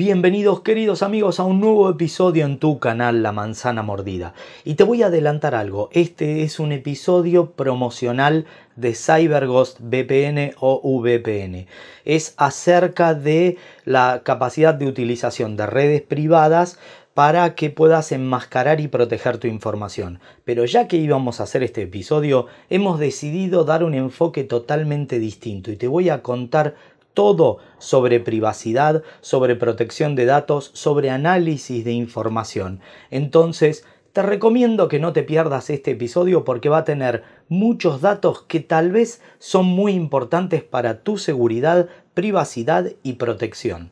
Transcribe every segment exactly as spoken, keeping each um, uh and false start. Bienvenidos queridos amigos a un nuevo episodio en tu canal La Manzana Mordida. Y te voy a adelantar algo, este es un episodio promocional de CyberGhost V P N o V P N. Es acerca de la capacidad de utilización de redes privadas para que puedas enmascarar y proteger tu información. Pero ya que íbamos a hacer este episodio, hemos decidido dar un enfoque totalmente distinto y te voy a contar todo sobre privacidad, sobre protección de datos, sobre análisis de información. Entonces, te recomiendo que no te pierdas este episodio porque va a tener muchos datos que tal vez son muy importantes para tu seguridad, privacidad y protección.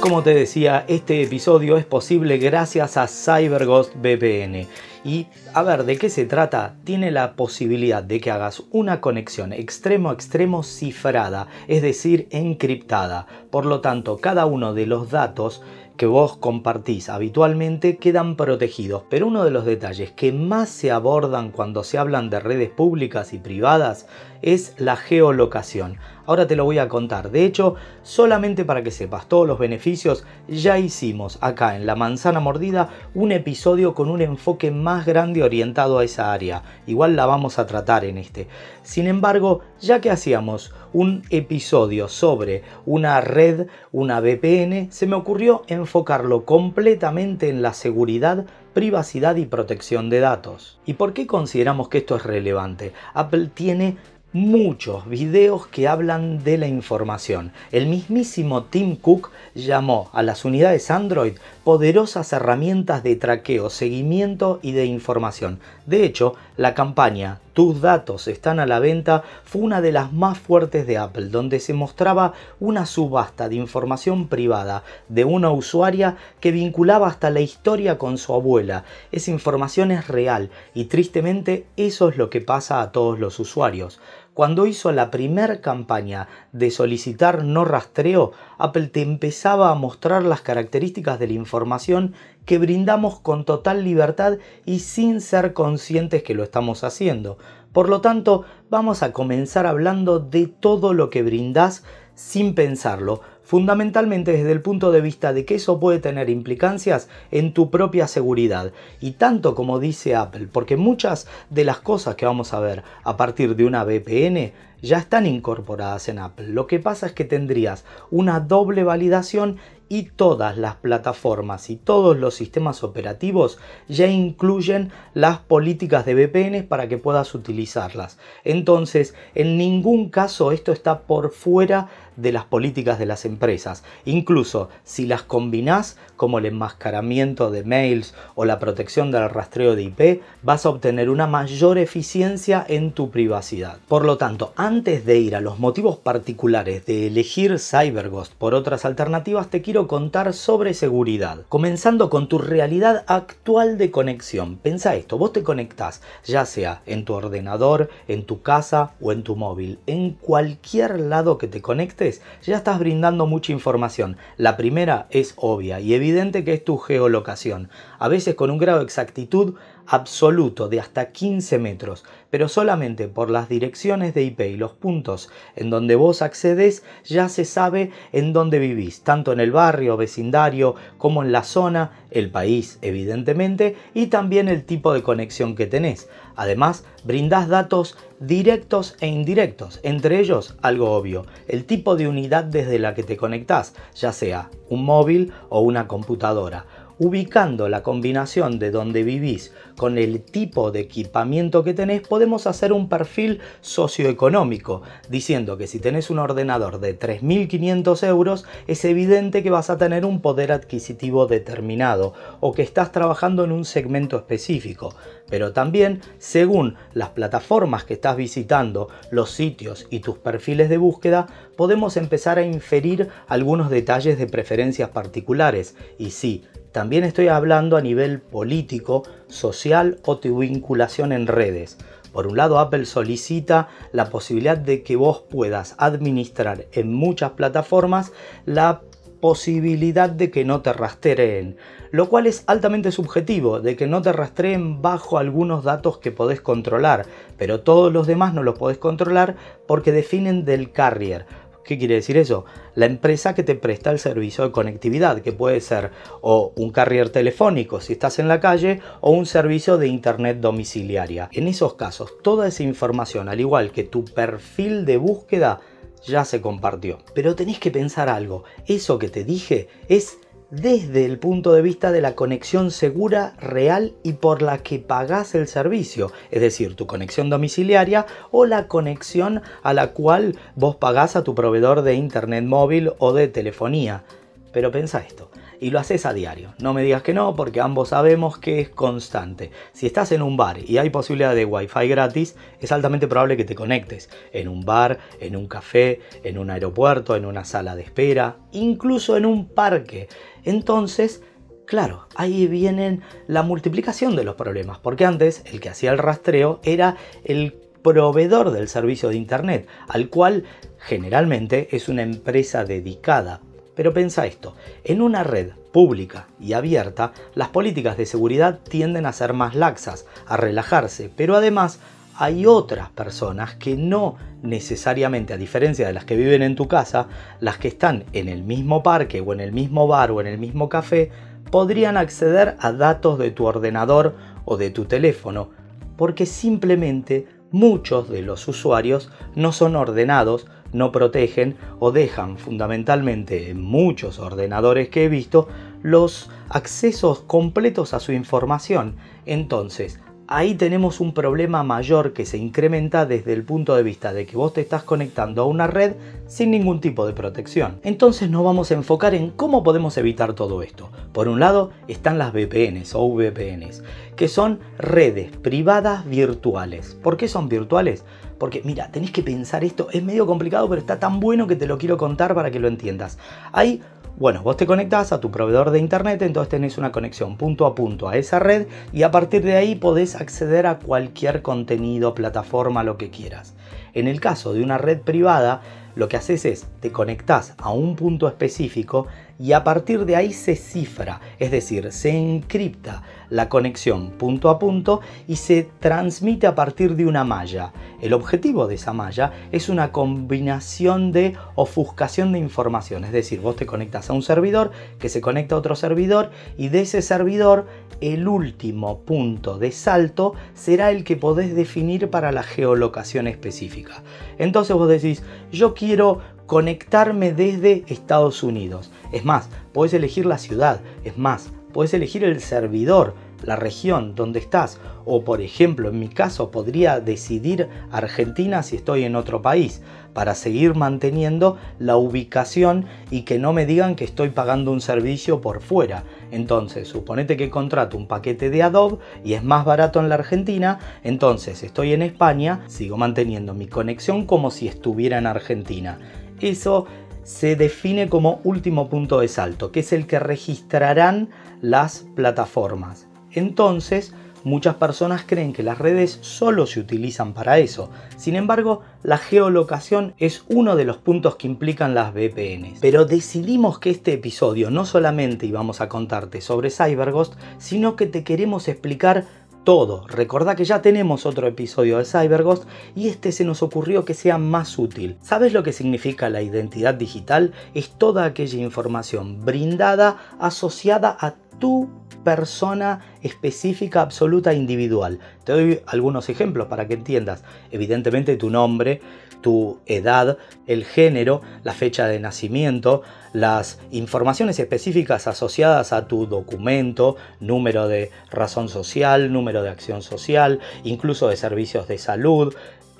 Como te decía, este episodio es posible gracias a CyberGhost V P N. Y a ver, ¿de qué se trata? Tiene la posibilidad de que hagas una conexión extremo a extremo cifrada, es decir, encriptada. Por lo tanto, cada uno de los datos que vos compartís habitualmente quedan protegidos. Pero uno de los detalles que más se abordan cuando se hablan de redes públicas y privadas es la geolocación. Ahora te lo voy a contar. De hecho, solamente para que sepas todos los beneficios, ya hicimos acá en La Manzana Mordida un episodio con un enfoque más grande orientado a esa área. Igual la vamos a tratar en este. Sin embargo, ya que hacíamos un episodio sobre una red, una V P N, se me ocurrió enfocarlo completamente en la seguridad, privacidad y protección de datos. ¿Y por qué consideramos que esto es relevante? Apple tiene muchos videos que hablan de la información. El mismísimo Tim Cook llamó a las unidades Android poderosas herramientas de traqueo, seguimiento y de información. De hecho, la campaña Tus datos están a la venta fue una de las más fuertes de Apple, donde se mostraba una subasta de información privada de una usuaria que vinculaba hasta la historia con su abuela. Esa información es real y tristemente eso es lo que pasa a todos los usuarios. Cuando hizo la primera campaña de solicitar no rastreo, Apple te empezaba a mostrar las características de la información que brindamos con total libertad y sin ser conscientes que lo estamos haciendo. Por lo tanto, vamos a comenzar hablando de todo lo que brindás sin pensarlo, fundamentalmente desde el punto de vista de que eso puede tener implicancias en tu propia seguridad. Y tanto como dice Apple, porque muchas de las cosas que vamos a ver a partir de una V P N ya están incorporadas en Apple. Lo que pasa es que tendrías una doble validación y todas las plataformas y todos los sistemas operativos ya incluyen las políticas de V P N para que puedas utilizarlas. Entonces, en ningún caso esto está por fuera de las políticas de las empresas. Incluso si las combinás, como el enmascaramiento de mails o la protección del rastreo de I P, vas a obtener una mayor eficiencia en tu privacidad. Por lo tanto, antes de ir a los motivos particulares de elegir CyberGhost por otras alternativas, te quiero contar sobre seguridad, comenzando con tu realidad actual de conexión. Pensá esto, vos te conectás ya sea en tu ordenador, en tu casa o en tu móvil. En cualquier lado que te conectes ya estás brindando mucha información. La primera es obvia y evidente, que es tu geolocación, a veces con un grado de exactitud absoluto de hasta quince metros, pero solamente por las direcciones de I P y los puntos en donde vos accedes ya se sabe en dónde vivís, tanto en el barrio, vecindario, como en la zona, el país evidentemente, y también el tipo de conexión que tenés. Además, brindás datos directos e indirectos, entre ellos algo obvio, el tipo de unidad desde la que te conectás, ya sea un móvil o una computadora. Ubicando la combinación de donde vivís con el tipo de equipamiento que tenés, podemos hacer un perfil socioeconómico, diciendo que si tenés un ordenador de tres mil quinientos euros, es evidente que vas a tener un poder adquisitivo determinado o que estás trabajando en un segmento específico. Pero también, según las plataformas que estás visitando, los sitios y tus perfiles de búsqueda, podemos empezar a inferir algunos detalles de preferencias particulares. Y sí, también estoy hablando a nivel político, social o tu vinculación en redes. Por un lado, Apple solicita la posibilidad de que vos puedas administrar en muchas plataformas la posibilidad de que no te rastreen, lo cual es altamente subjetivo, de que no te rastreen bajo algunos datos que podés controlar, pero todos los demás no los podés controlar porque definen del carrier, ¿Qué quiere decir eso? La empresa que te presta el servicio de conectividad, que puede ser o un carrier telefónico si estás en la calle o un servicio de internet domiciliaria. En esos casos, toda esa información, al igual que tu perfil de búsqueda, ya se compartió. Pero tenés que pensar algo. Eso que te dije es desde el punto de vista de la conexión segura, real y por la que pagás el servicio, es decir, tu conexión domiciliaria o la conexión a la cual vos pagás a tu proveedor de internet móvil o de telefonía. Pero pensá esto, y lo haces a diario. No me digas que no, porque ambos sabemos que es constante. Si estás en un bar y hay posibilidad de wifi gratis, es altamente probable que te conectes en un bar, en un café, en un aeropuerto, en una sala de espera, incluso en un parque. Entonces, claro, ahí viene la multiplicación de los problemas, porque antes el que hacía el rastreo era el proveedor del servicio de internet, al cual generalmente es una empresa dedicada. Pero pensá esto, en una red pública y abierta, las políticas de seguridad tienden a ser más laxas, a relajarse, pero además hay otras personas que no necesariamente, a diferencia de las que viven en tu casa, las que están en el mismo parque o en el mismo bar o en el mismo café, podrían acceder a datos de tu ordenador o de tu teléfono, porque simplemente muchos de los usuarios no son ordenados, no protegen o dejan fundamentalmente en muchos ordenadores que he visto los accesos completos a su información. Entonces, ahí tenemos un problema mayor que se incrementa desde el punto de vista de que vos te estás conectando a una red sin ningún tipo de protección. Entonces nos vamos a enfocar en cómo podemos evitar todo esto. Por un lado están las V P Ns o V P Ns, que son redes privadas virtuales. ¿Por qué son virtuales? Porque mira, tenés que pensar esto, es medio complicado, pero está tan bueno que te lo quiero contar para que lo entiendas. Hay Bueno, vos te conectás a tu proveedor de internet, entonces tenés una conexión punto a punto a esa red y a partir de ahí podés acceder a cualquier contenido, plataforma, lo que quieras. En el caso de una red privada, lo que haces es te conectás a un punto específico y a partir de ahí se cifra, es decir, se encripta la conexión punto a punto y se transmite a partir de una malla. El objetivo de esa malla es una combinación de ofuscación de información, es decir, vos te conectas a un servidor que se conecta a otro servidor y de ese servidor el último punto de salto será el que podés definir para la geolocación específica. Entonces vos decís, yo quiero conectarme desde Estados Unidos. Es más, podés elegir la ciudad, es más, podés elegir el servidor, la región donde estás, o por ejemplo, en mi caso, podría decidir Argentina si estoy en otro país, para seguir manteniendo la ubicación y que no me digan que estoy pagando un servicio por fuera. Entonces, suponete que contrato un paquete de Adobe y es más barato en la Argentina, entonces estoy en España, sigo manteniendo mi conexión como si estuviera en Argentina. Eso se define como último punto de salto, que es el que registrarán las plataformas. Entonces, muchas personas creen que las redes solo se utilizan para eso. Sin embargo, la geolocación es uno de los puntos que implican las V P Ns. Pero decidimos que este episodio no solamente íbamos a contarte sobre CyberGhost, sino que te queremos explicar todo. Recordá que ya tenemos otro episodio de CyberGhost y este se nos ocurrió que sea más útil. ¿Sabes lo que significa la identidad digital? Es toda aquella información brindada, asociada a tu persona específica, absoluta, individual. Te doy algunos ejemplos para que entiendas. Evidentemente tu nombre, tu edad, el género, la fecha de nacimiento, las informaciones específicas asociadas a tu documento, número de razón social, número de acción social, incluso de servicios de salud.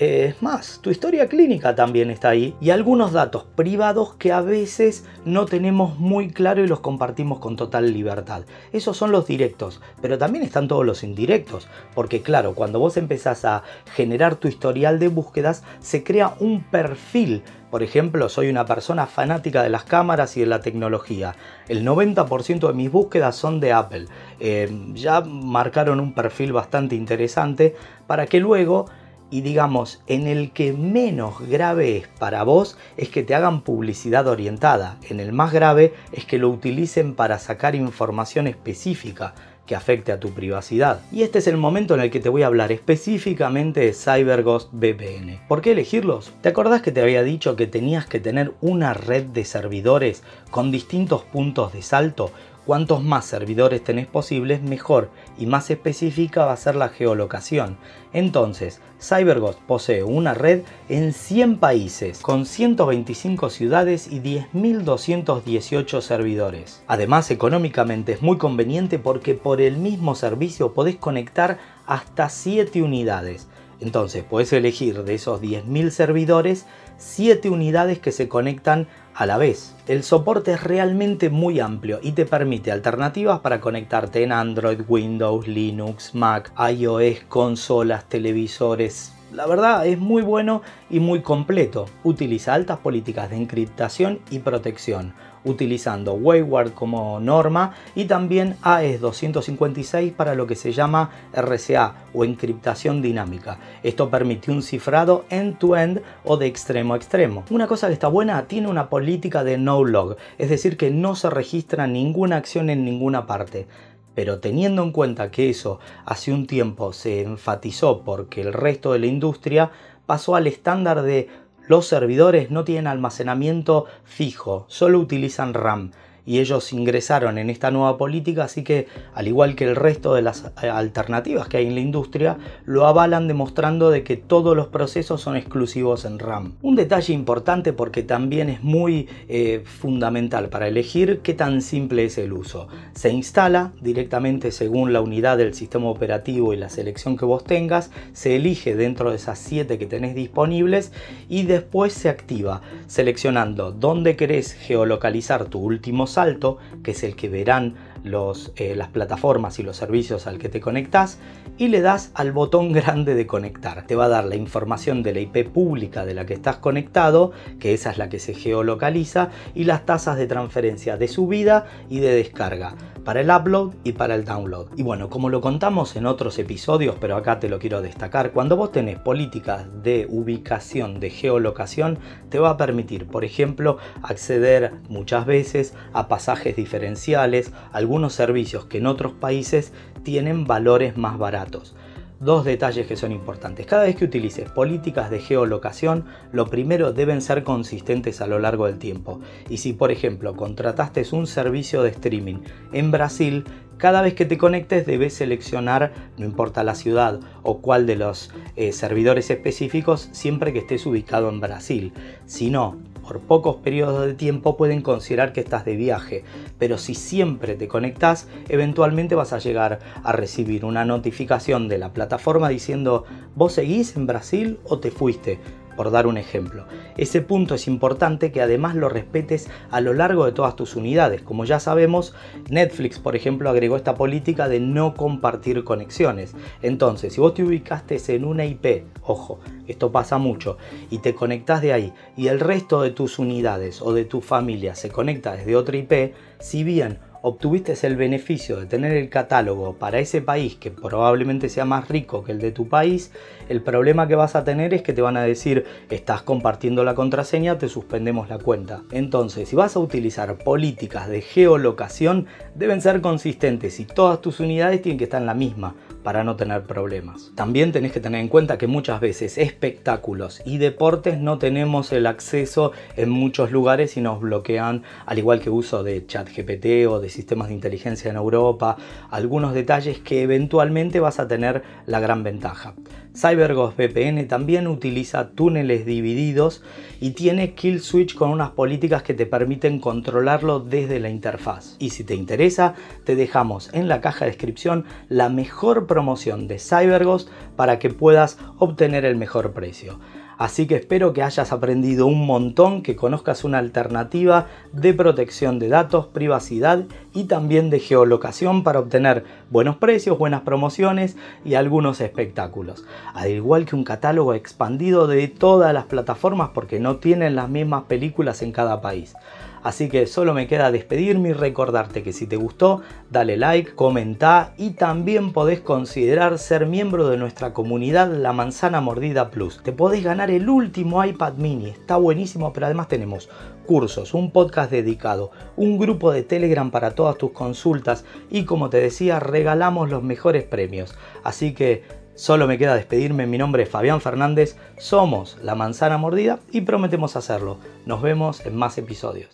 Es más, tu historia clínica también está ahí y algunos datos privados que a veces no tenemos muy claro y los compartimos con total libertad. Esos son los directos, pero también están todos los indirectos, porque claro, cuando vos empezás a generar tu historial de búsquedas, se crea un perfil. Por ejemplo, soy una persona fanática de las cámaras y de la tecnología. El noventa por ciento de mis búsquedas son de Apple. Eh, ya marcaron un perfil bastante interesante para que luego... Y digamos, en el que menos grave es para vos es que te hagan publicidad orientada. En el más grave es que lo utilicen para sacar información específica. que afecte a tu privacidad. Y este es el momento en el que te voy a hablar específicamente de CyberGhost V P N. ¿Por qué elegirlos? ¿Te acordás que te había dicho que tenías que tener una red de servidores con distintos puntos de salto? Cuantos más servidores tenés posibles, mejor, y más específica va a ser la geolocación. Entonces, CyberGhost posee una red en cien países, con ciento veinticinco ciudades y diez mil doscientos dieciocho servidores. Además, económicamente es muy conveniente porque por el mismo servicio podés conectar hasta siete unidades. Entonces, podés elegir de esos diez mil servidores, siete unidades que se conectan a la vez. El soporte es realmente muy amplio y te permite alternativas para conectarte en Android, Windows, Linux, Mac, iOS, consolas, televisores. La verdad es muy bueno y muy completo. Utiliza altas políticas de encriptación y protección, utilizando WireGuard como norma y también A E S doscientos cincuenta y seis para lo que se llama R S A o encriptación dinámica. Esto permite un cifrado end-to-end o de extremo a extremo. Una cosa que está buena, tiene una política de no-log, es decir, que no se registra ninguna acción en ninguna parte. Pero teniendo en cuenta que eso hace un tiempo se enfatizó porque el resto de la industria pasó al estándar de los servidores no tienen almacenamiento fijo, solo utilizan RAM. Y ellos ingresaron en esta nueva política, así que al igual que el resto de las alternativas que hay en la industria, lo avalan demostrando de que todos los procesos son exclusivos en RAM. Un detalle importante porque también es muy eh, fundamental para elegir qué tan simple es el uso. Se instala directamente según la unidad del sistema operativo y la selección que vos tengas, se elige dentro de esas siete que tenés disponibles y después se activa seleccionando dónde querés geolocalizar tu último sitio salto, que es el que verán los, eh, las plataformas y los servicios al que te conectás, y le das al botón grande de conectar. Te va a dar la información de la I P pública de la que estás conectado, que esa es la que se geolocaliza, y las tasas de transferencia de subida y de descarga, para el upload y para el download. Y bueno, como lo contamos en otros episodios, pero acá te lo quiero destacar, cuando vos tenés políticas de ubicación, de geolocación, te va a permitir, por ejemplo, acceder muchas veces a pasajes diferenciales, algunos servicios que en otros países tienen valores más baratos. Dos detalles que son importantes. Cada vez que utilices políticas de geolocación, lo primero deben ser consistentes a lo largo del tiempo. Y si, por ejemplo, contrataste un servicio de streaming en Brasil, cada vez que te conectes debes seleccionar, no importa la ciudad o cuál de los eh, servidores específicos, siempre que estés ubicado en Brasil. Si no, por pocos periodos de tiempo pueden considerar que estás de viaje, pero si siempre te conectás, eventualmente vas a llegar a recibir una notificación de la plataforma diciendo ¿vos seguís en Brasil o te fuiste? Por dar un ejemplo. Ese punto es importante que además lo respetes a lo largo de todas tus unidades. Como ya sabemos, Netflix, por ejemplo, agregó esta política de no compartir conexiones. Entonces, si vos te ubicaste en una I P, ojo, esto pasa mucho, y te conectás de ahí y el resto de tus unidades o de tu familia se conecta desde otra I P, si bien obtuviste el beneficio de tener el catálogo para ese país que probablemente sea más rico que el de tu país, el problema que vas a tener es que te van a decir estás compartiendo la contraseña, te suspendemos la cuenta. Entonces, si vas a utilizar políticas de geolocación, deben ser consistentes y todas tus unidades tienen que estar en la misma para no tener problemas. También tenés que tener en cuenta que muchas veces espectáculos y deportes no tenemos el acceso en muchos lugares y nos bloquean, al igual que uso de ChatGPT o de sistemas de inteligencia en Europa, algunos detalles que eventualmente vas a tener la gran ventaja. CyberGhost V P N también utiliza túneles divididos y tiene kill switch con unas políticas que te permiten controlarlo desde la interfaz. Y si te interesa, te dejamos en la caja de descripción la mejor promoción de CyberGhost para que puedas obtener el mejor precio. Así que espero que hayas aprendido un montón, que conozcas una alternativa de protección de datos, privacidad y también de geolocación para obtener buenos precios, buenas promociones y algunos espectáculos. Al igual que un catálogo expandido de todas las plataformas porque no tienen las mismas películas en cada país. Así que solo me queda despedirme y recordarte que si te gustó, dale like, comenta y también podés considerar ser miembro de nuestra comunidad La Manzana Mordida Plus. Te podés ganar el último iPad mini, está buenísimo, pero además tenemos cursos, un podcast dedicado, un grupo de Telegram para todas tus consultas y, como te decía, regalamos los mejores premios. Así que solo me queda despedirme. Mi nombre es Fabián Fernández, somos La Manzana Mordida y prometemos hacerlo. Nos vemos en más episodios.